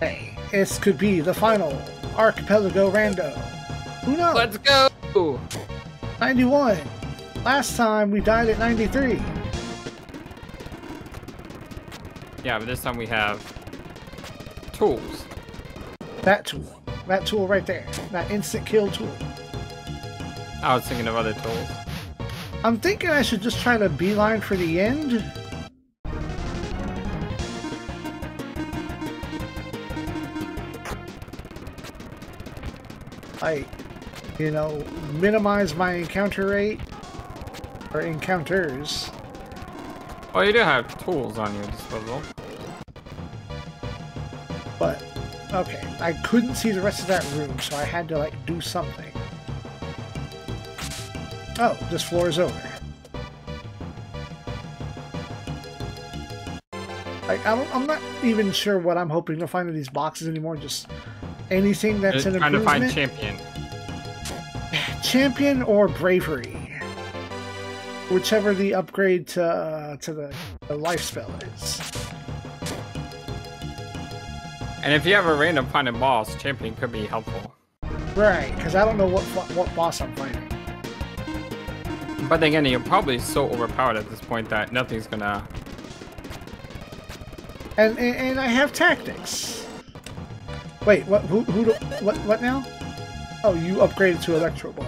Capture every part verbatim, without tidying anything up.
Hey, this could be the final Archipelago Rando. Who knows? Let's go! ninety-one. Last time we died at ninety-three. Yeah, but this time we have tools. That tool. That tool right there. That instant kill tool. I was thinking of other tools. I'm thinking I should just try to beeline for the end. Like, you know, minimize my encounter rate. Or encounters. Oh, you do have tools on your disposal. But, okay. I couldn't see the rest of that room, so I had to, like, do something. Oh, this floor is over. Like, I don't, I'm not even sure what I'm hoping to find in these boxes anymore. Just anything that's an improvement. Trying to find champion. Champion or bravery. Whichever the upgrade to, uh, to the, the life spell is. And if you have a random finding boss, champion could be helpful. Right, because I don't know what what boss I'm fighting. But then again, you're probably so overpowered at this point that nothing's gonna... And, and, and I have tactics. Wait, what, who, who do, what, what now? Oh, you upgraded to Electro Ball.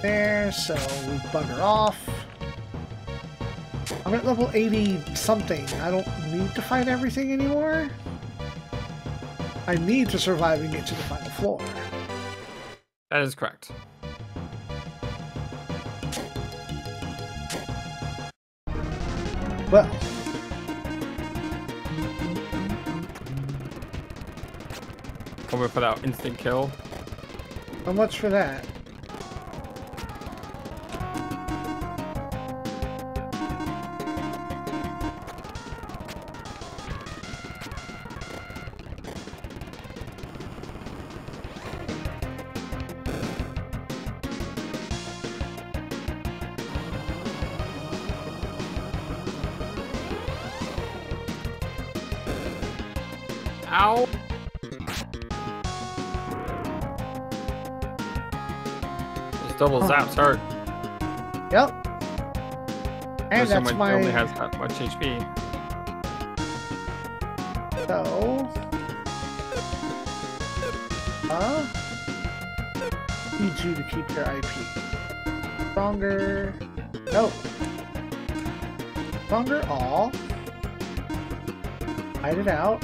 There, so we bugger off. I'm at level eighty something. I don't need to fight everything anymore. I need to survive and get to the final floor. That is correct. Well. Over for that instant kill. How much for that? Ow! Those double zaps hurt. Yep. And that's my... only has that much H P. So... Huh? Need you to keep your I P. Stronger... No. Stronger all. Hide it out.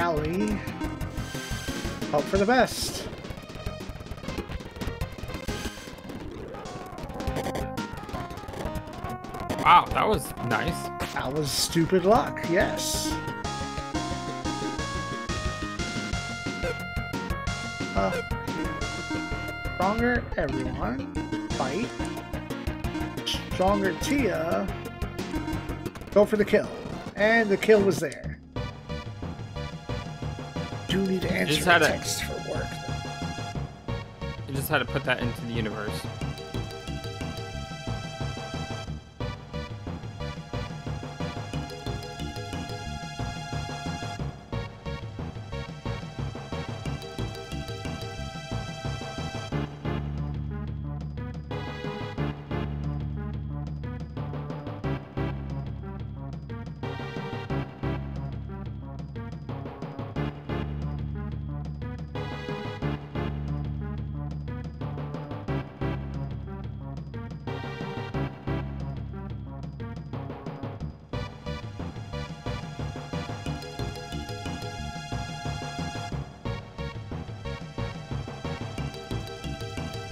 Alley. Hope for the best. Wow, that was nice. That was stupid luck, yes. Uh, stronger everyone. Fight. Stronger Tia. Go for the kill. And the kill was there. You need to answer the text for work. You just had to put that into the universe.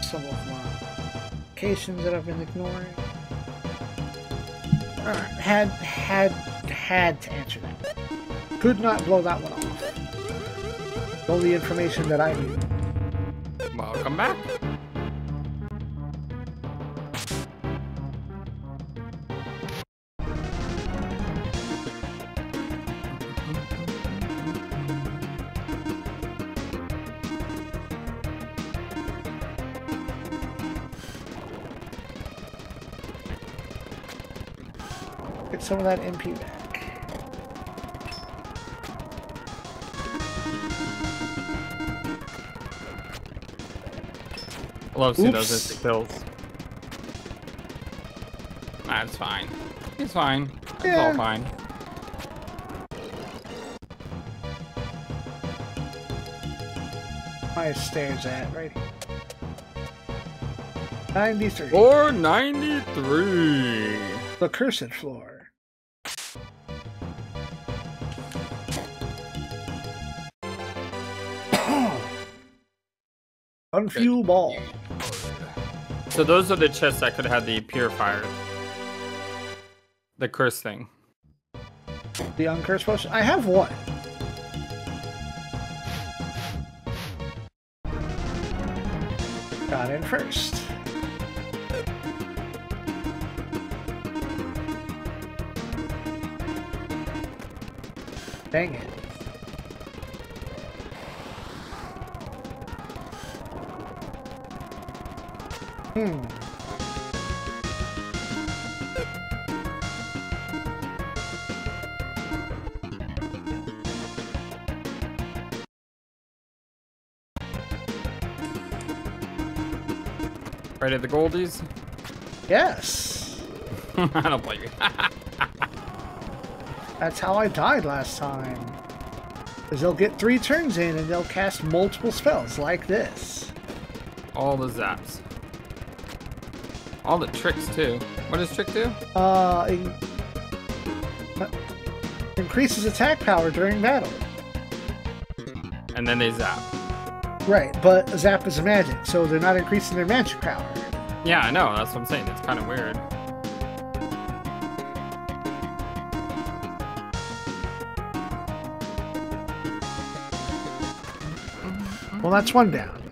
Some of my locations that I've been ignoring. Alright, had, had, had to answer that. Could not blow that one off. All the information that I knew. Welcome back. Get some of that M P back. I love seeing those instant kills. That's nah, fine. It's fine. It's yeah. all fine. My stairs at right here. ninety-three. Or ninety-three. The cursed floor. Unfuel ball. So those are the chests that could have the purifier. The curse thing. The uncursed potion? I have one. Got in first. Dang it. Hmm. Right at the goldies? Yes. I don't blame you. That's how I died last time. Because they'll get three turns in and they'll cast multiple spells like this. All the zaps. All the tricks too. What does trick do? Uh, in uh increases attack power during battle. And then they zap. Right, but zap is magic, so they're not increasing their magic power. Yeah, I know. That's what I'm saying. It's kind of weird. Well, that's one down.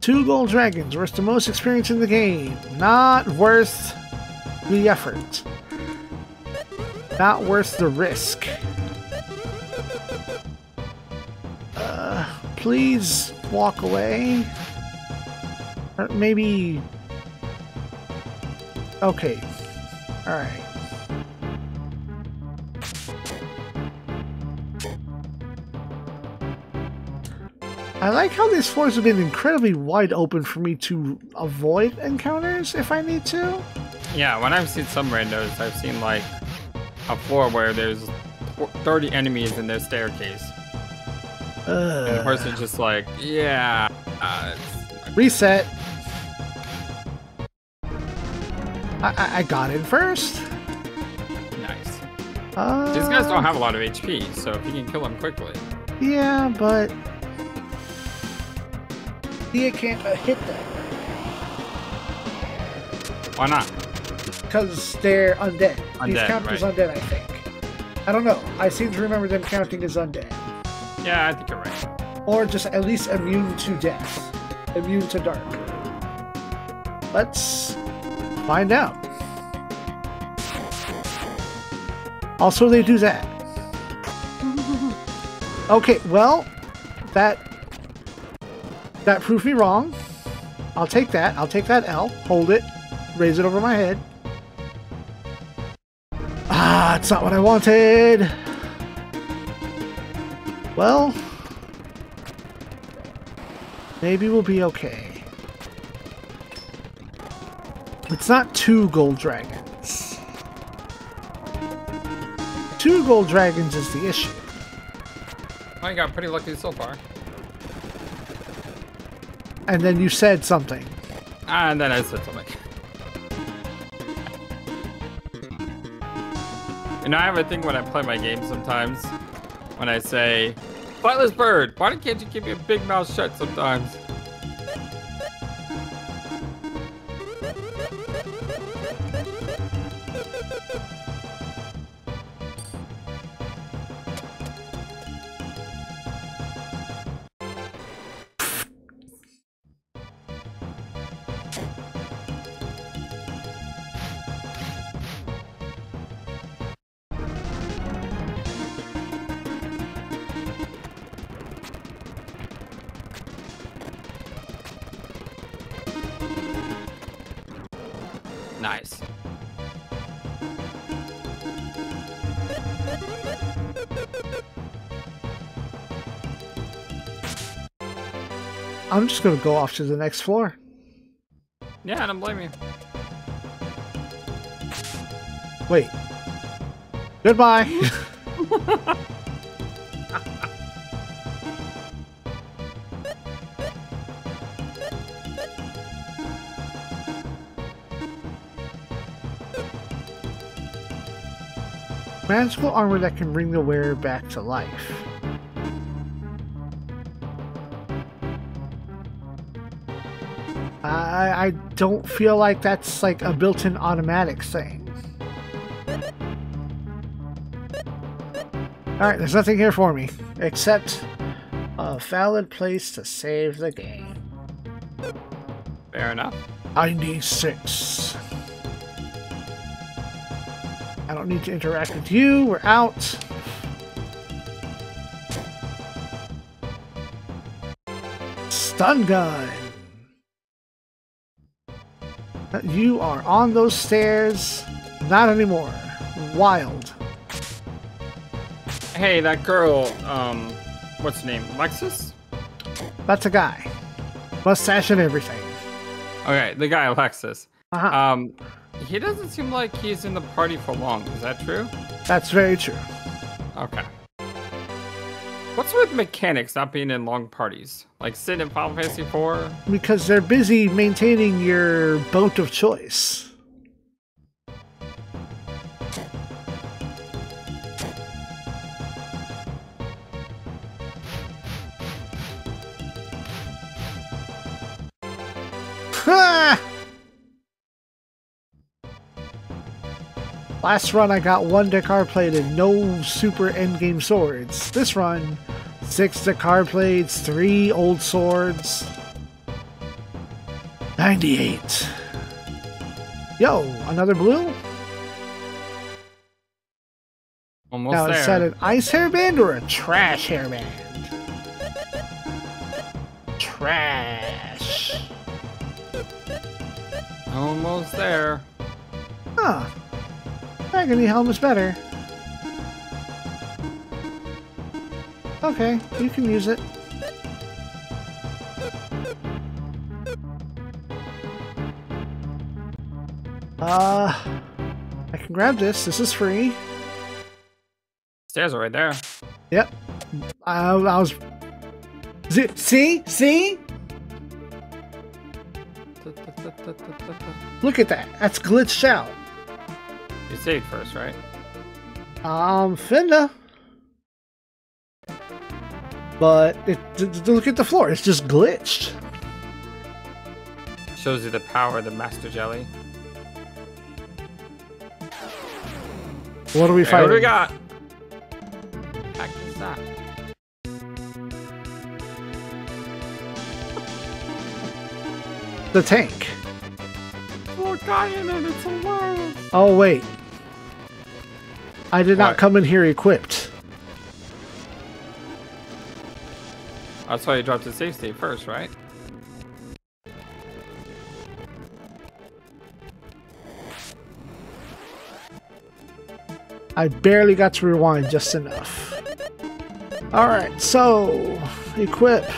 Two gold dragons, worth the most experience in the game. Not worth the effort. Not worth the risk. Uh, please walk away. Or maybe... Okay. Alright. I like how these floors have been incredibly wide open for me to avoid encounters if I need to. Yeah, when I've seen some randos, I've seen like a floor where there's thirty enemies in their staircase. Uh, and the person's just like, yeah. Uh, it's... Reset. I, I, I got in first. Nice. Uh, These guys don't have a lot of H P, so if you can kill them quickly. Yeah, but... Dia can't uh, hit them. Why not? Because they're undead. undead These count right. as undead, I think. I don't know. I seem to remember them counting as undead. Yeah, I think you're right. Or just at least immune to death. Immune to dark. Let's find out. Also, they do that. Okay, well, that... That proved me wrong. I'll take that. I'll take that L. Hold it. Raise it over my head. Ah, it's not what I wanted. Well, maybe we'll be okay. It's not two gold dragons. Two gold dragons is the issue. I got pretty lucky so far. And then you said something. And then I said something. You know, I have a thing when I play my game sometimes. When I say, "Flightless bird, why can't you keep your big mouth shut sometimes?" Nice. I'm just gonna go off to the next floor. Yeah, I don't blame you. Wait. Goodbye! Magical armor that can bring the wearer back to life. I, I don't feel like that's like a built-in automatic thing. Alright, there's nothing here for me, except a valid place to save the game. Fair enough. ninety-six. I don't need to interact with you, we're out. Stun gun! You are on those stairs. Not anymore. Wild. Hey, that girl, um, what's her name? Alexis? That's a guy. Mustache and everything. Okay, the guy Alexis. Uh-huh. Um, he doesn't seem like he's in the party for long. Is that true? That's very true. Okay. What's with mechanics not being in long parties? Like Sid in Final Fantasy four? Because they're busy maintaining your boat of choice. Ha! Last run I got one Dekar Plate and no super endgame swords. This run, six Dekar Plates, three old swords. ninety-eight. Yo, another blue? Almost now, there. Now, is that an ice hairband or a trash hairband? Trash. Almost there. Huh. Agony Helm is better. Okay, you can use it. Uh, I can grab this. This is free. Stairs are right there. Yep. I, I was. See? See? Look at that. That's glitched out. You saved first, right? Um, finna. But it, look at the floor. It's just glitched. Shows you the power of the Master Jelly. What are we hey, fighting? What do we got? Pack this up. The tank. Look, Guy in it. It's alive. Oh wait. I did not what? come in here equipped. That's why you dropped the save state first, right? I barely got to rewind just enough. Alright, so... Equip.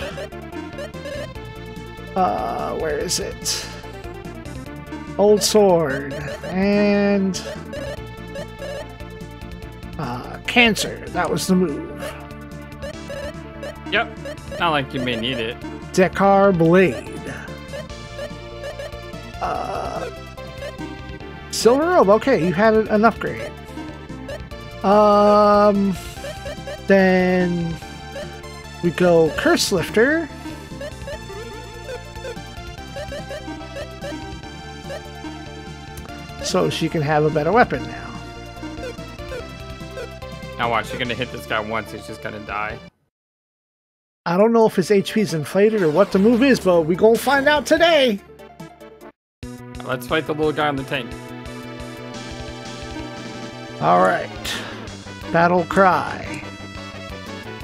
Uh, where is it? Old sword. And... Uh, cancer. That was the move. Yep. Not like you may need it. Dekar Blade. Uh, Silver Robe. Okay, you had an upgrade. Um, then we go Curse Lifter. So she can have a better weapon now. Now watch, you're gonna hit this guy once, he's just gonna die. I don't know if his H P's inflated or what the move is, but we gonna find out today! Let's fight the little guy on the tank. Alright. Battle cry.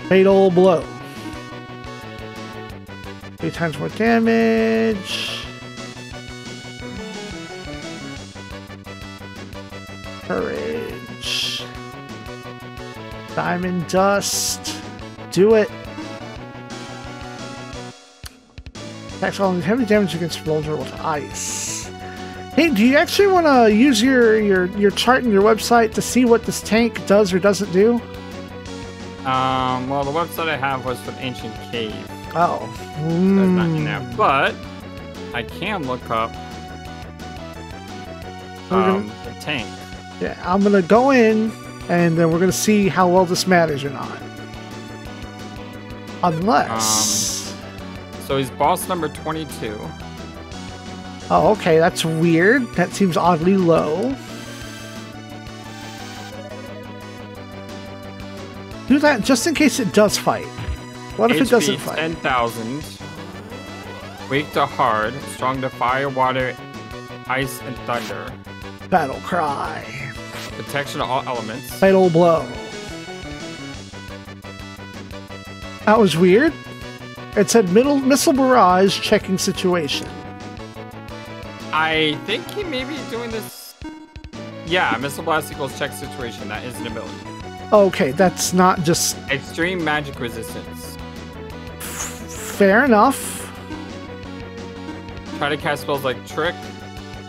Fatal blow. Three times more damage. Courage. Diamond dust. Do it. Attacks all heavy damage against Rolder with ice. Hey, do you actually want to use your, your, your chart and your website to see what this tank does or doesn't do? Um, well, the website I have was from Ancient Cave. Oh. Mm. There's nothing there. But I can look up um, gonna, the tank. Yeah, I'm going to go in, and then we're going to see how well this matters or not. Unless... Um, so he's boss number twenty-two. Oh, okay, that's weird. That seems oddly low. Do that just in case it does fight. What if H P, it doesn't fight? ten thousand. Weak to hard. Strong to fire, water, ice, and thunder. Battle cry. Protection of all elements. Fatal blow. That was weird. It said middle, missile barrage checking situation. I think he may be doing this. Yeah, missile blast equals check situation. That is an ability. Okay, that's not just... Extreme magic resistance. F fair enough. Try to cast spells like Trick,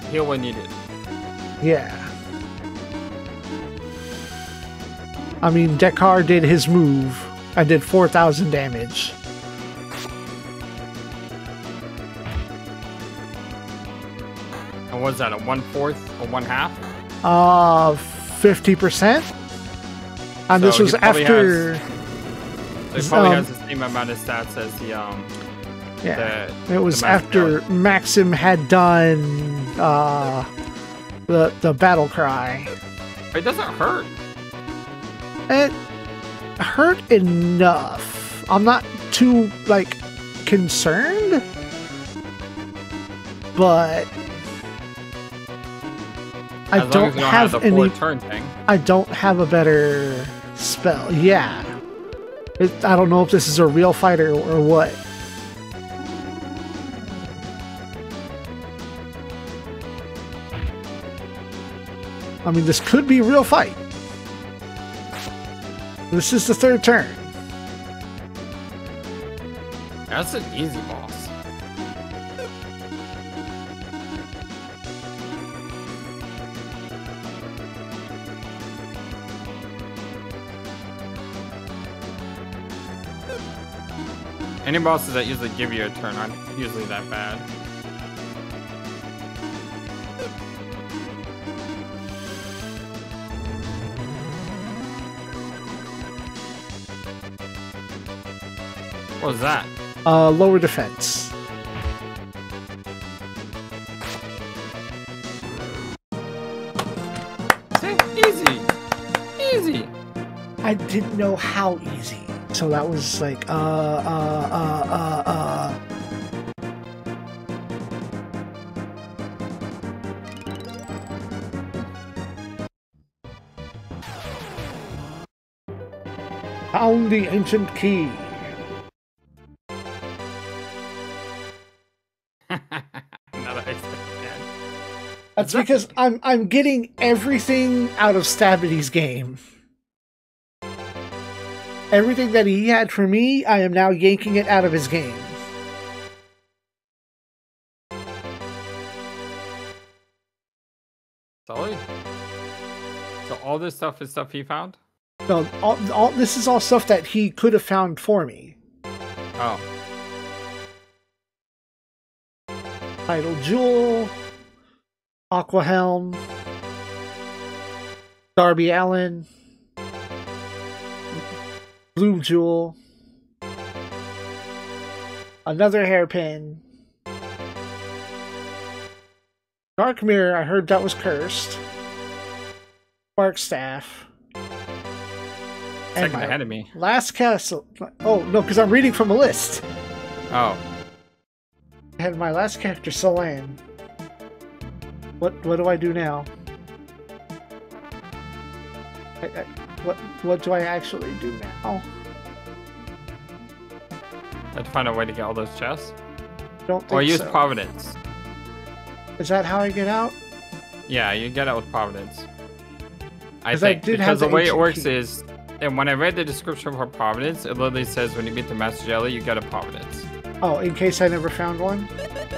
heal when needed. Yeah. I mean, Dekar did his move. I did four thousand damage. And what's that, a one-fourth, a one-half? Uh, fifty percent? And so this was after. Has, so he probably um, has the same amount of stats as the. Um, yeah. The, it was after done. Maxim had done uh, the the battle cry. It doesn't hurt. It hurt enough. I'm not too like concerned, but. I don't, don't have, have any. Turn thing. I don't have a better spell. Yeah, it, I don't know if this is a real fighter or what. I mean, this could be a real fight. This is the third turn. That's an easy boss. Any bosses that usually give you a turn aren't usually that bad. What was that? Uh, lower defense. See? Easy. Easy. I didn't know how easy. So that was like, uh, uh, uh, uh, uh. Found the ancient key. That's because I'm I'm getting everything out of Stabity's game. Everything that he had for me, I am now yanking it out of his game. Solid. So all this stuff is stuff he found? No, all, all, this is all stuff that he could have found for me. Oh. Title Jewel. Aquahelm. Darby Allen. Blue Jewel, another hairpin, Dark Mirror, I heard that was cursed, Sparkstaff, and my ahead of me. Last castle, oh no, because I'm reading from a list. Oh. I had my last character, Solane. What, what do I do now? I, I, What what do I actually do now? I have to find a way to get all those chests. Don't think so. Or use Providence. Is that how I get out? Yeah, you get out with Providence. I think, I did because have the, the way it works key. is, and when I read the description for Providence, it literally says when you beat the Master Jelly, you get a Providence. Oh, in case I never found one?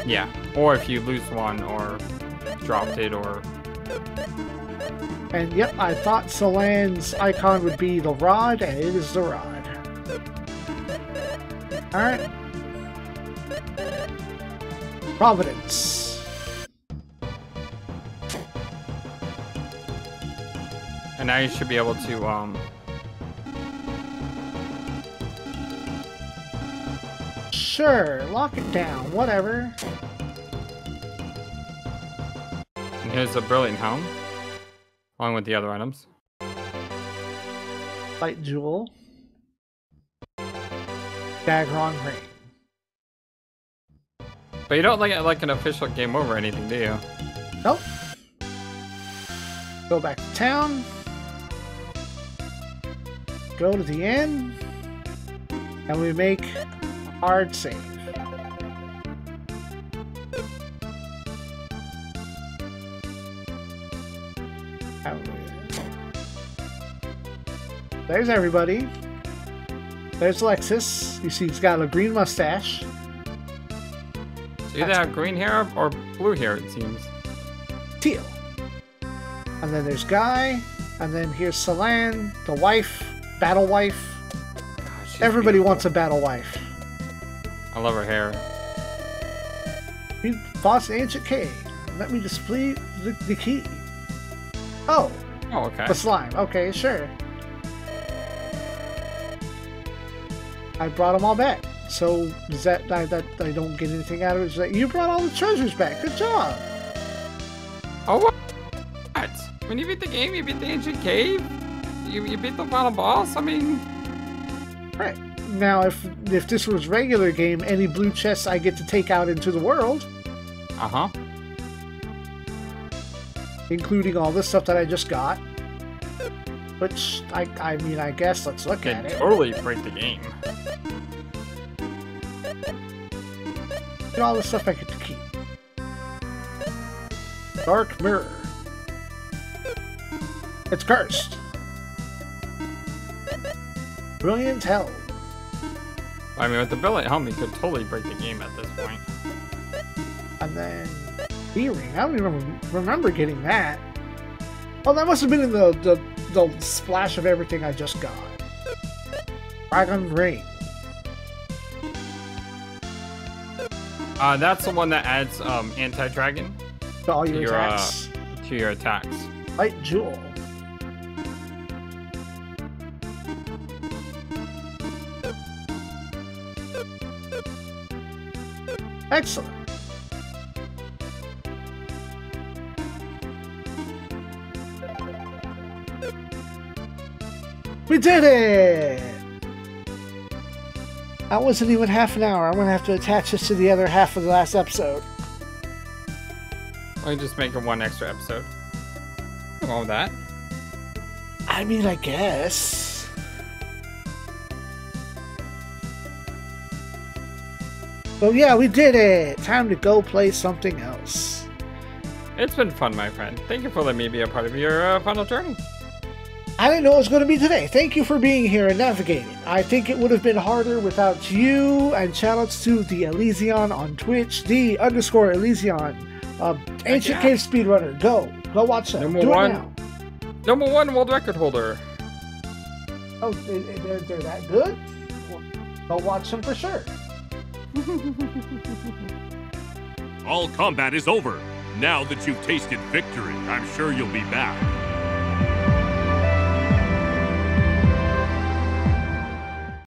Yeah, or if you lose one, or dropped it, or... And yep, I thought Solane's icon would be the rod, and it is the rod. Alright. Providence. And now you should be able to, um... Sure, lock it down, whatever. And here's the Brilliant Helm, along with the other items. Light Jewel. Dagron Ring. But you don't like it like an official game over or anything, do you? Nope. Go back to town. Go to the inn. And we make... hard save. There's everybody. There's Lexus. You see he's got a green mustache. So either have green hair or blue hair, it seems. Teal. And then there's Guy. And then here's Solane, the wife, battle wife. God, everybody beautiful. wants a battle wife. I love her hair. We boss Ancient Cave. Let me display the, the key. Oh. Oh, okay. The slime. Okay, sure. I brought them all back. So does that I, that I don't get anything out of it? Is that you brought all the treasures back? Good job. Oh, what? When you beat the game, you beat the Ancient Cave. You you beat the final boss. I mean, right. Now, if if this was regular game, any blue chests I get to take out into the world. Uh-huh. Including all this stuff that I just got. Which, I, I mean, I guess, let's look at it. Totally break the game. And all the stuff I get to keep. Dark Mirror. It's cursed. Brilliant Hell. I mean, with the billet helm, he could totally break the game at this point. And then... B-Ring. I don't even remember, remember getting that. Oh, that must have been in the, the, the splash of everything I just got. Dagron Ring. Uh, that's the one that adds um, anti-dragon. To all your, to your attacks. Uh, to your attacks. Light Jewel. Excellent. We did it! That wasn't even half an hour. I'm going to have to attach this to the other half of the last episode. I'll just make it one extra episode. Nothing wrong with that. I mean, I guess... But yeah, we did it! Time to go play something else. It's been fun, my friend. Thank you for letting me be a part of your uh, final journey. I didn't know it was going to be today. Thank you for being here and navigating. I think it would have been harder without you, and shoutouts to the Elysian on Twitch, the underscore Elysian, uh, Ancient Cave Speedrunner. Go. Go watch that. Number Do one. It now. Number one world record holder. Oh, they're, they're that good? Go watch them for sure. All combat is over. Now that you've tasted victory, I'm sure you'll be back.